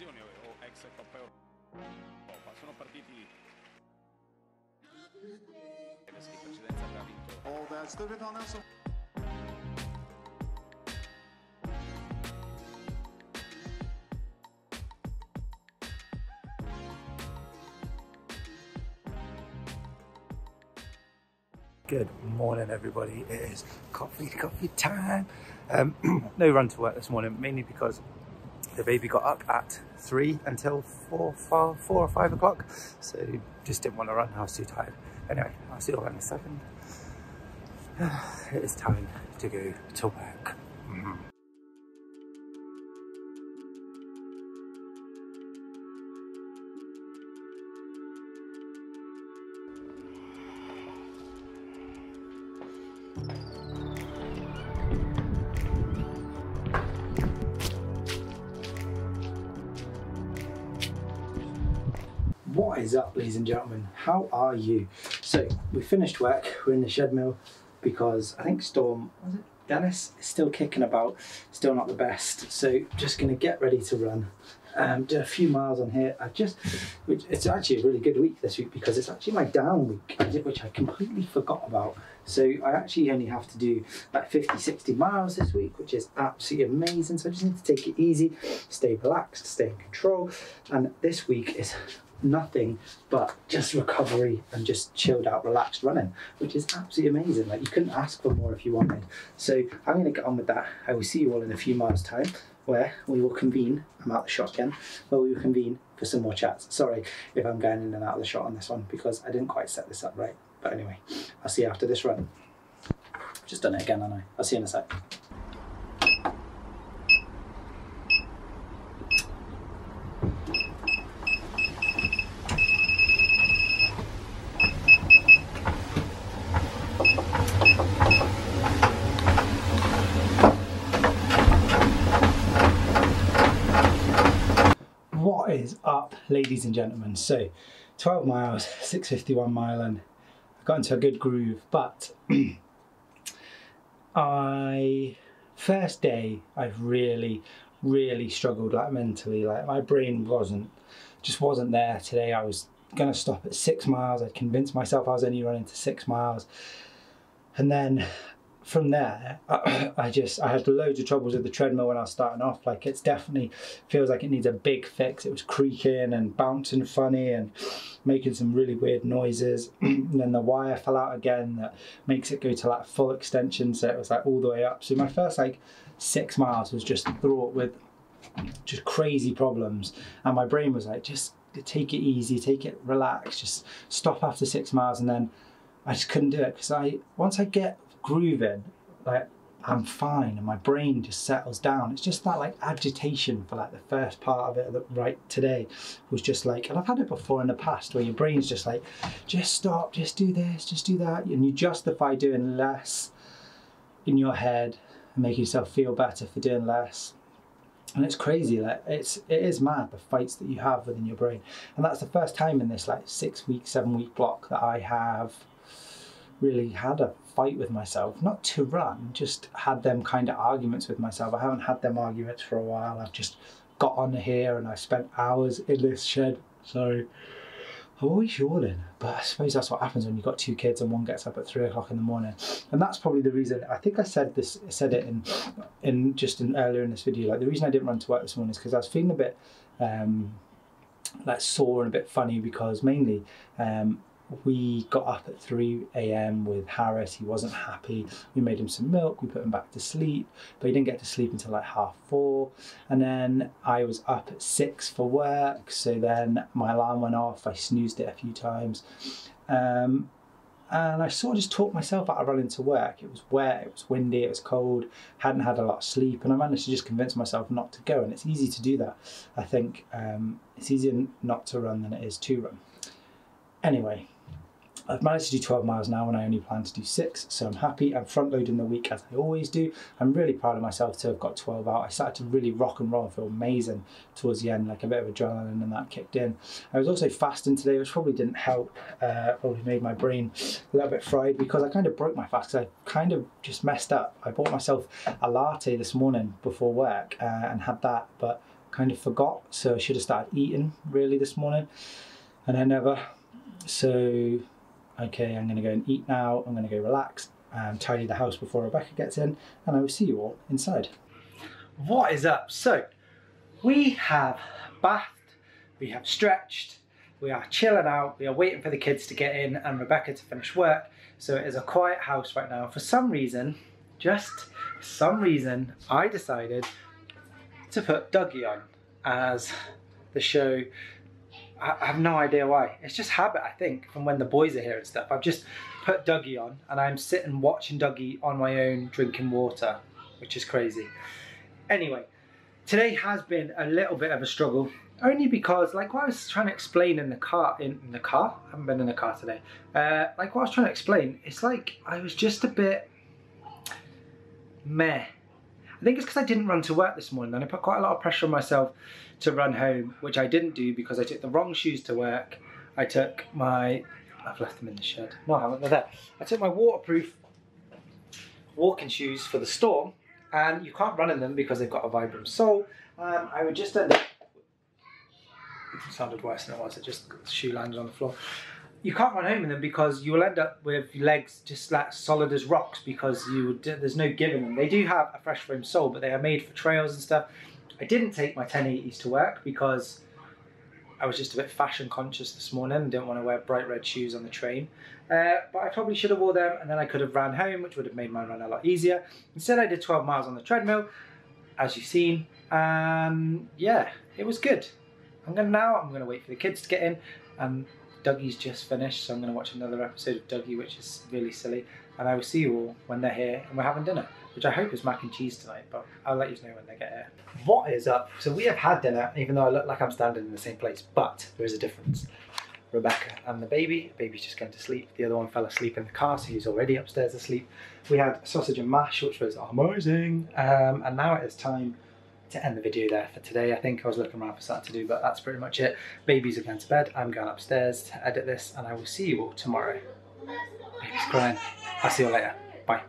nazioni o ex Coppa Europa. Sono partiti in precedenza aveva vinto. Oh, that's the bit on us. Good morning, everybody. It is coffee time. No run to work this morning, mainly because the baby got up at 3 until 4 or 5 o'clock. So just didn't want to run, I was too tired. Anyway, I'll see you all in a second. It is time to go to work. What is up, ladies and gentlemen? How are you? So we finished work, we're in the shed mill because I think Storm, was it Dennis, is still kicking about, still not the best. So just gonna get ready to run. Do a few miles on here. It's actually a really good week this week because it's actually my down week, which I completely forgot about. So I actually only have to do like 50-60 miles this week, which is absolutely amazing. So I just need to take it easy, stay relaxed, stay in control. And this week is nothing but just recovery and just chilled out, relaxed running, which is absolutely amazing. Like, you couldn't ask for more if you wanted. So I'm gonna get on with that. I will see you all in a few miles time, where we will convene. I'm out of the shot again, where we will convene for some more chats. Sorry if I'm going in and out of the shot on this one because I didn't quite set this up right. But anyway, I'll see you after this run. I've just done it again, haven't I? I'll see you in a sec. What is up, ladies and gentlemen? So 12 miles, 6:51 mile, and I got into a good groove, but first day I've really struggled, like mentally, like my brain just wasn't there today. I was gonna stop at 6 miles. I convinced myself I was only running to 6 miles, and then from there, I had loads of troubles with the treadmill when I was starting off. Like, it's definitely feels like it needs a big fix. It was creaking and bouncing funny and making some really weird noises. And then the wire fell out again, that makes it go to like full extension. So it was like all the way up. So my first like 6 miles was just fraught with just crazy problems. And my brain was like, just take it easy, take it, relax, just stop after 6 miles. And then I just couldn't do it because once I get grooving, like, I'm fine and my brain just settles down. It's just that like agitation for like the first part of it, that right today was just like, and I've had it before in the past where your brain's just like, just stop, just do this, just do that, and you justify doing less in your head and make yourself feel better for doing less. And it's crazy, like it is mad, the fights that you have within your brain. And that's the first time in this like 6-week, 7-week block that I have really had a fight with myself, not to run, just had them kind of arguments with myself. I haven't had them arguments for a while. I've just got on here and I spent hours in this shed. Sorry, I'm always yawning, but I suppose that's what happens when you've got two kids and one gets up at 3 o'clock in the morning. And that's probably the reason, I think I said this, I said it earlier in this video, like the reason I didn't run to work this morning is because I was feeling a bit like sore and a bit funny because mainly we got up at 3 a.m. with Harris. He wasn't happy. We made him some milk, we put him back to sleep, but he didn't get to sleep until like 4:30. And then I was up at 6 for work. So then my alarm went off. I snoozed it a few times. And I sort of just talked myself out of running to work. It was wet, it was windy, it was cold, hadn't had a lot of sleep, and I managed to just convince myself not to go. And it's easy to do that. I think it's easier not to run than it is to run. Anyway, I've managed to do 12 miles now and I only plan to do 6, so I'm happy. I'm front loading the week as I always do. I'm really proud of myself to have got 12 out. I started to really rock and roll and feel amazing towards the end, like a bit of adrenaline and that kicked in. I was also fasting today, which probably didn't help, probably made my brain a little bit fried because I kind of broke my fast because I kind of just messed up. I bought myself a latte this morning before work and had that, but kind of forgot, so I should have started eating really this morning, and I never. So, okay, I'm gonna go and eat now. I'm gonna go relax and tidy the house before Rebecca gets in, and I will see you all inside. What is up? So, we have bathed, we have stretched, we are chilling out, we are waiting for the kids to get in and Rebecca to finish work. So it is a quiet house right now. For some reason, just some reason, I decided to put Dougie on as the show. I have no idea why. It's just habit, I think, from when the boys are here and stuff. I've just put Dougie on and I'm sitting watching Dougie on my own drinking water, which is crazy. Anyway, today has been a little bit of a struggle, only because, like what I was trying to explain in the car, I haven't been in the car today. Like what I was trying to explain, it's like I was just a bit meh. I think it's because I didn't run to work this morning and I put quite a lot of pressure on myself to run home, which I didn't do because I took the wrong shoes to work. I took my, I've left them in the shed. No, I haven't, they're there. I took my waterproof walking shoes for the storm and you can't run in them because they've got a Vibram sole. I would just end up, it sounded worse than it was, it just, the shoe landed on the floor. You can't run home in them because you will end up with your legs just like solid as rocks because there's no giving them. They do have a fresh foam sole, but they are made for trails and stuff. I didn't take my 1080s to work because I was just a bit fashion conscious this morning and didn't want to wear bright red shoes on the train. But I probably should have wore them and then I could have ran home, which would have made my run a lot easier. Instead, I did 12 miles on the treadmill, as you've seen. Yeah, it was good. I'm gonna wait for the kids to get in and Dougie's just finished, so I'm going to watch another episode of Dougie, which is really silly, and I will see you all when they're here and we're having dinner, which I hope is mac and cheese tonight, but I'll let you know when they get here. What is up? So we have had dinner, even though I look like I'm standing in the same place, but there is a difference. Rebecca and the baby, baby's just going to sleep, the other one fell asleep in the car, so he's already upstairs asleep. We had sausage and mash, which was amazing, and now it is time to end the video there for today. I think I was looking around for something to do, but that's pretty much it. Babies are going to bed, I'm going upstairs to edit this, and I will see you all tomorrow. Baby's crying. I'll see you all later. Bye.